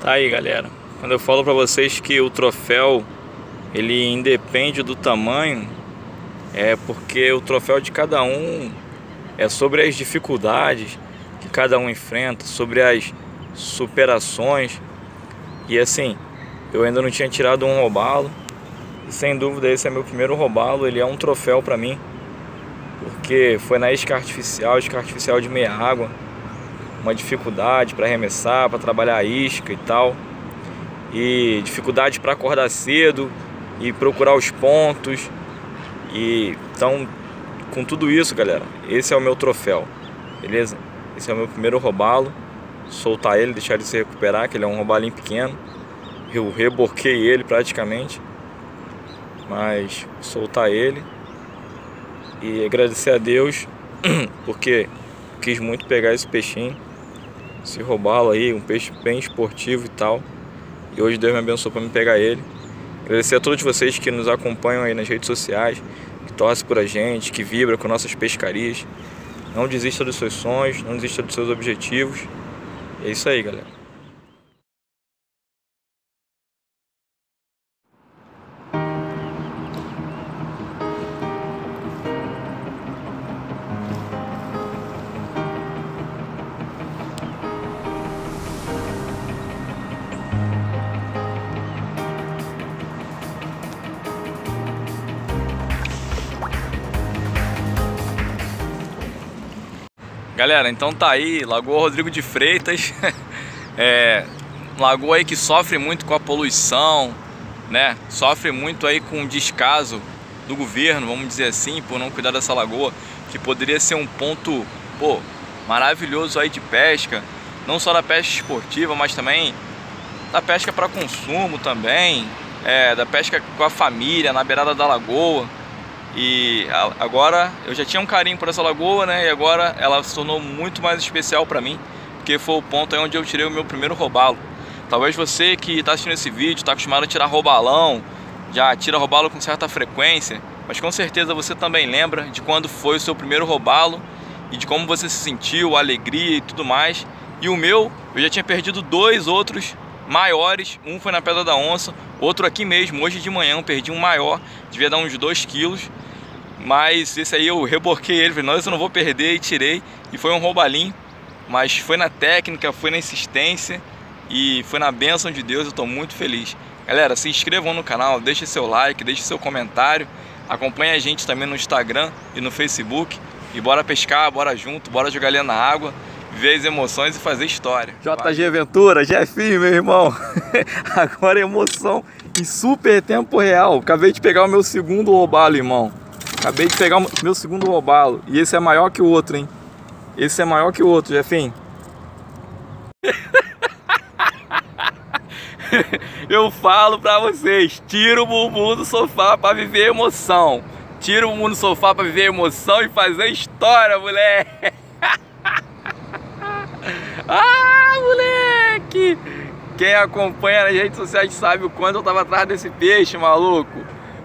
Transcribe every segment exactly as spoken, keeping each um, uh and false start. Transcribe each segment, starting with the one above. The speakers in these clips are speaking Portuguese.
Tá aí, galera. Quando eu falo pra vocês que o troféu, ele independe do tamanho, é porque o troféu de cada um é sobre as dificuldades que cada um enfrenta, sobre as superações. E assim, eu ainda não tinha tirado um robalo. E sem dúvida esse é meu primeiro robalo, ele é um troféu pra mim. Porque foi na isca artificial, isca artificial de meia água. Uma dificuldade para arremessar, para trabalhar a isca e tal. E dificuldade para acordar cedo e procurar os pontos. E então, com tudo isso, galera, esse é o meu troféu, beleza? Esse é o meu primeiro robalo. Soltar ele, deixar ele se recuperar, que ele é um robalinho pequeno. Eu reboquei ele praticamente, mas soltar ele. E agradecer a Deus, porque quis muito pegar esse peixinho, esse robalo aí, um peixe bem esportivo e tal. E hoje Deus me abençoou para me pegar ele. Agradecer a todos vocês que nos acompanham aí nas redes sociais, que torcem por a gente, que vibra com nossas pescarias. Não desista dos seus sonhos, não desista dos seus objetivos. É isso aí, galera. Galera, então tá aí, Lagoa Rodrigo de Freitas, é, lagoa aí que sofre muito com a poluição, né? Sofre muito aí com o descaso do governo, vamos dizer assim, por não cuidar dessa lagoa, que poderia ser um ponto, pô, maravilhoso aí de pesca, não só da pesca esportiva, mas também da pesca para consumo também, é, da pesca com a família, na beirada da lagoa. E agora, eu já tinha um carinho por essa lagoa, né? E agora ela se tornou muito mais especial para mim, porque foi o ponto aí onde eu tirei o meu primeiro robalo. Talvez você que está assistindo esse vídeo, está acostumado a tirar robalão, já tira robalo com certa frequência, mas com certeza você também lembra de quando foi o seu primeiro robalo e de como você se sentiu, a alegria e tudo mais. E o meu, eu já tinha perdido dois outros maiores, um foi na Pedra da Onça, outro aqui mesmo, hoje de manhã eu perdi um maior, devia dar uns dois quilos, mas esse aí eu reboquei ele, falei, não, eu não vou perder, e tirei, e foi um roubalinho, mas foi na técnica, foi na insistência, e foi na bênção de Deus, eu estou muito feliz. Galera, se inscrevam no canal, deixem seu like, deixem seu comentário, acompanhem a gente também no Instagram e no Facebook, e bora pescar, bora junto, bora jogar ali na água, ver as emoções e fazer história. J G Aventura, Jeffim, meu irmão. Agora emoção em super tempo real. Acabei de pegar o meu segundo robalo, irmão. Acabei de pegar o meu segundo robalo. E esse é maior que o outro, hein? Esse é maior que o outro, Jeffim. Eu falo pra vocês, tira o bumbum do sofá pra viver a emoção. Tira o bumbum do sofá pra viver a emoção e fazer história, moleque. Ah, moleque! Quem acompanha nas redes sociais sabe o quanto eu tava atrás desse peixe, maluco.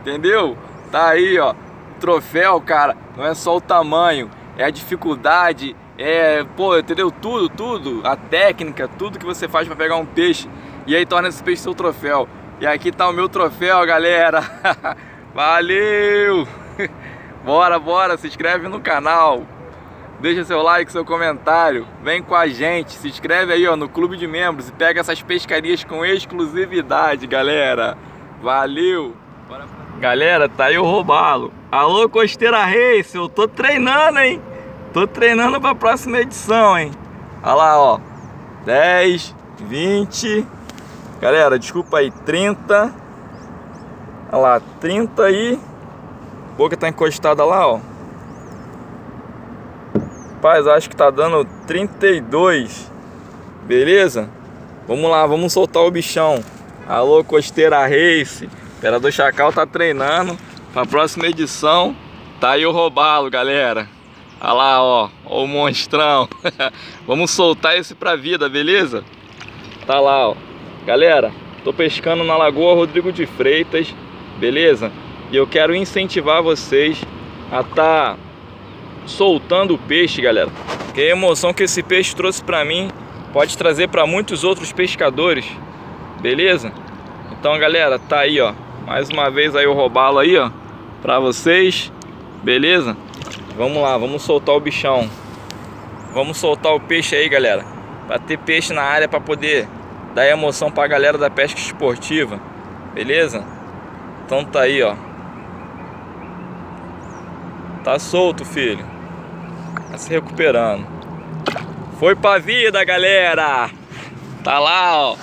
Entendeu? Tá aí, ó. Troféu, cara, não é só o tamanho, é a dificuldade, é, pô, entendeu? Tudo, tudo. A técnica, tudo que você faz pra pegar um peixe. E aí torna esse peixe seu troféu. E aqui tá o meu troféu, galera. Valeu! Bora, bora, se inscreve no canal. Deixa seu like, seu comentário, vem com a gente, se inscreve aí, ó, no clube de membros e pega essas pescarias com exclusividade, galera. Valeu! Galera, tá aí o robalo. Alô, Costeira Race, eu tô treinando, hein? Tô treinando pra próxima edição, hein? Olha lá, ó, dez, vinte, galera, desculpa aí, trinta, olha lá, trinta e... A boca tá encostada lá, ó. Rapaz, acho que tá dando trinta e dois. Beleza? Vamos lá, vamos soltar o bichão. Alô, Costeira Race. Operador Chacal tá treinando pra próxima edição. Tá aí o robalo, galera. Olha lá, ó, ó o monstrão. Vamos soltar esse pra vida, beleza? Tá lá, ó. Galera, tô pescando na Lagoa Rodrigo de Freitas, beleza? E eu quero incentivar vocês a tá soltando o peixe, galera. Que a emoção que esse peixe trouxe pra mim pode trazer para muitos outros pescadores, beleza? Então, galera, tá aí, ó, mais uma vez aí o robalo aí, ó, para vocês, beleza? Vamos lá, vamos soltar o bichão, vamos soltar o peixe aí, galera, para ter peixe na área, para poder dar emoção para a galera da pesca esportiva, beleza? Então tá aí, ó, tá solto, filho, tá se recuperando. Foi pra vida, galera. Tá lá, ó.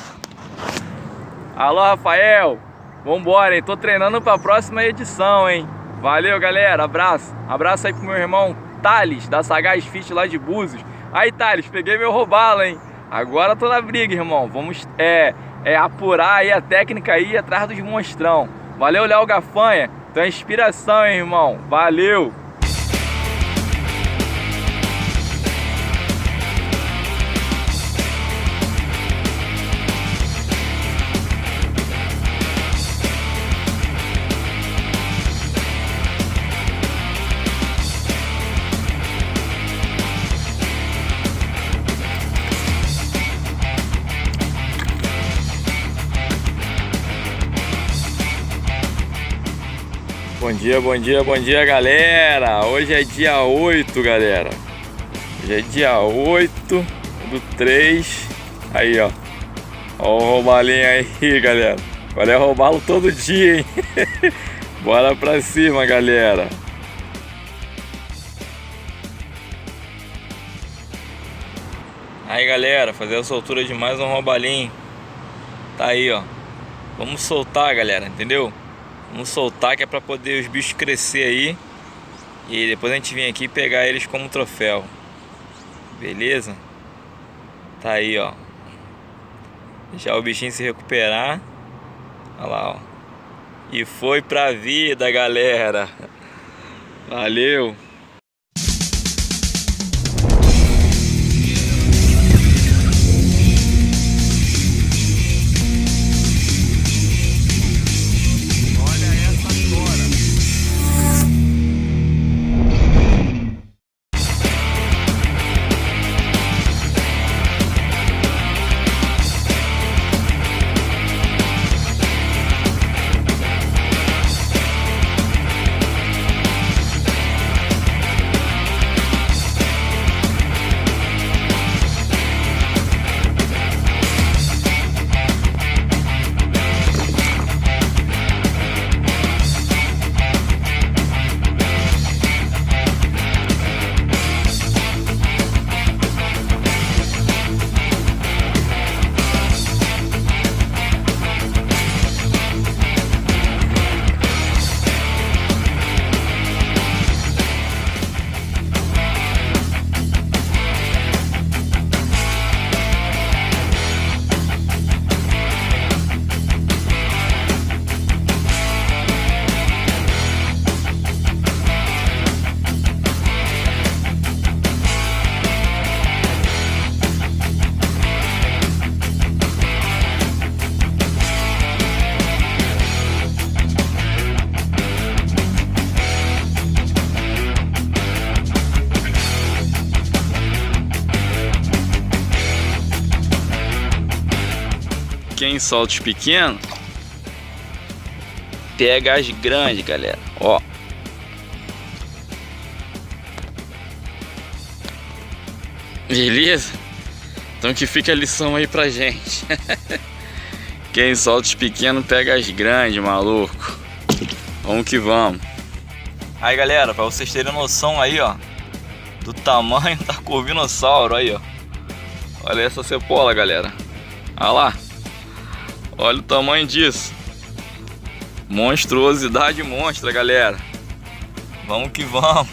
Alô, Rafael. Vambora, hein? Tô treinando pra próxima edição, hein? Valeu, galera. Abraço. Abraço aí pro meu irmão Thales, da Sagaz Fit lá de Búzios. Aí, Thales, peguei meu robalo, hein? Agora tô na briga, irmão. Vamos é, é, apurar aí a técnica aí atrás dos monstrão. Valeu, Léo Gafanha. Então é inspiração, hein, irmão? Valeu. Bom dia, bom dia, bom dia, galera! Hoje é dia oito, galera. Hoje é dia oito do três. Aí, ó. Ó o robalinho aí, galera. Agora é roubalo todo dia, hein? Bora pra cima, galera. Aí, galera. Fazer a soltura de mais um robalinho. Tá aí, ó. Vamos soltar, galera, entendeu? Vamos soltar, que é para poder os bichos crescer aí. E depois a gente vem aqui pegar eles como troféu. Beleza? Tá aí, ó. Deixar o bichinho se recuperar. Olha lá, ó. E foi pra vida, galera. Valeu! Quem solta os pequenos pega as grandes, galera. Ó, beleza? Então que fica a lição aí pra gente. Quem solta os pequenos pega as grandes, maluco. Vamos que vamos. Aí, galera, pra vocês terem noção aí, ó, do tamanho da corvinossauro aí, ó. Olha essa cepola, galera. Olha lá. Olha o tamanho disso. Monstruosidade monstra, galera. Vamos que vamos.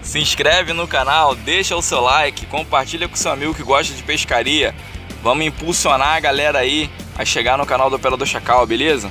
Se inscreve no canal, deixa o seu like, compartilha com seu amigo que gosta de pescaria. Vamos impulsionar a galera aí a chegar no canal do Operador Chacal, beleza?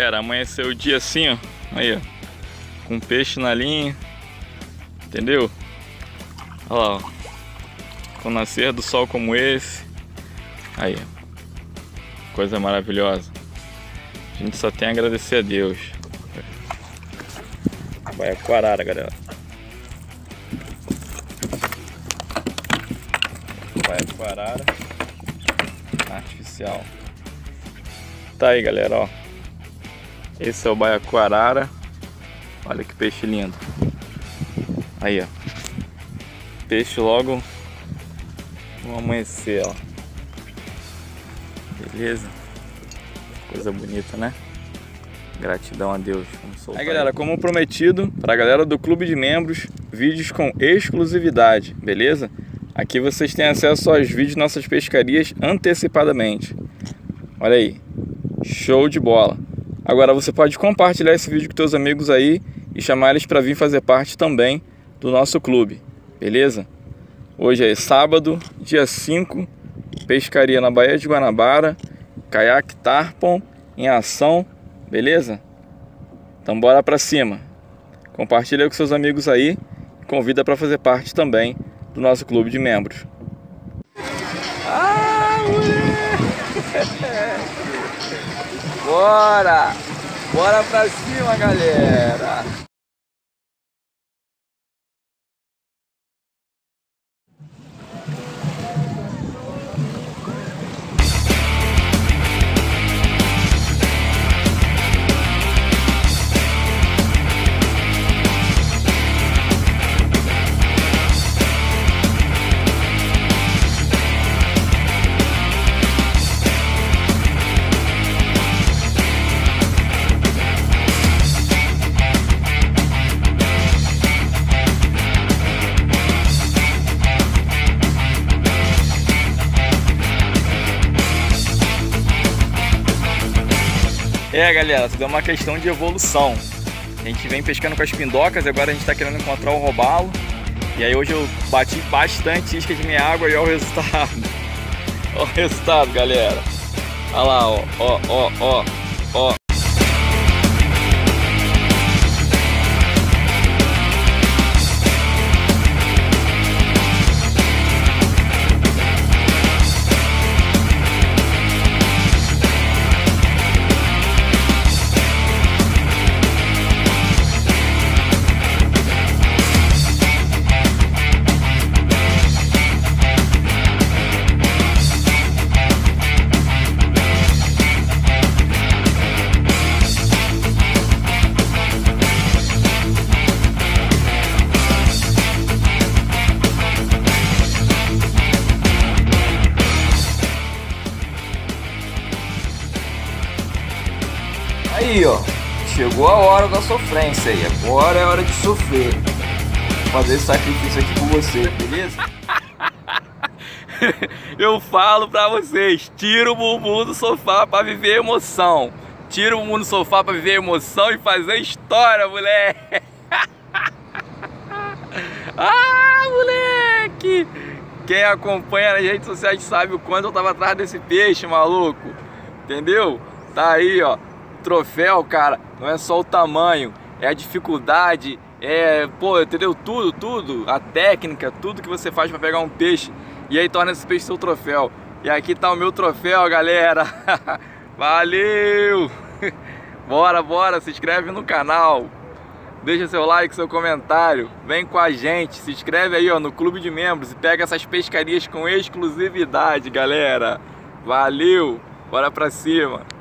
galera, amanheceu o dia assim, ó. Aí, ó. Com peixe na linha. Entendeu? Olha lá, ó. Com o nascer do sol como esse. Aí, ó. Coisa maravilhosa. A gente só tem a agradecer a Deus. Vai com a arara, galera. Vai com a arara artificial. Tá aí, galera, ó. Esse é o baiacu arara. Olha que peixe lindo. Aí, ó. Peixe logo no amanhecer, ó. Beleza? Coisa bonita, né? Gratidão a Deus. Aí, galera, como prometido, pra galera do clube de membros, vídeos com exclusividade, beleza? Aqui vocês têm acesso aos vídeos de nossas pescarias antecipadamente. Olha aí. Show de bola! Agora você pode compartilhar esse vídeo com seus amigos aí e chamar eles para vir fazer parte também do nosso clube, beleza? Hoje é sábado, dia cinco, pescaria na Baía de Guanabara, caiaque Tarpon em ação, beleza? Então bora para cima! Compartilha com seus amigos aí e convida para fazer parte também do nosso clube de membros. Ah, moleque! Bora! Bora pra cima, galera! É, galera, tudo é uma questão de evolução. A gente vem pescando com as pindocas, agora a gente está querendo encontrar o robalo. E aí hoje eu bati bastante isca de minha água e olha o resultado. Olha o resultado, galera. Olha lá, ó, ó, ó, ó, ó. Aí, ó, chegou a hora da sofrência aí, agora é hora de sofrer. Vou fazer esse sacrifício aqui com você, beleza? Eu falo pra vocês, tira o bumbum do sofá pra viver emoção. Tira o bumbum do sofá pra viver emoção e fazer história, moleque. Ah, moleque! Quem acompanha nas redes sociais sabe o quanto eu tava atrás desse peixe, maluco. Entendeu? Tá aí, ó. Troféu, cara, não é só o tamanho, é a dificuldade, é, pô, entendeu? Tudo, tudo, a técnica, tudo que você faz para pegar um peixe e aí torna esse peixe seu troféu. E aqui tá o meu troféu, galera. Valeu! Bora, bora, se inscreve no canal, deixa seu like, seu comentário, vem com a gente, se inscreve aí, ó, no clube de membros e pega essas pescarias com exclusividade, galera. Valeu! Bora pra cima!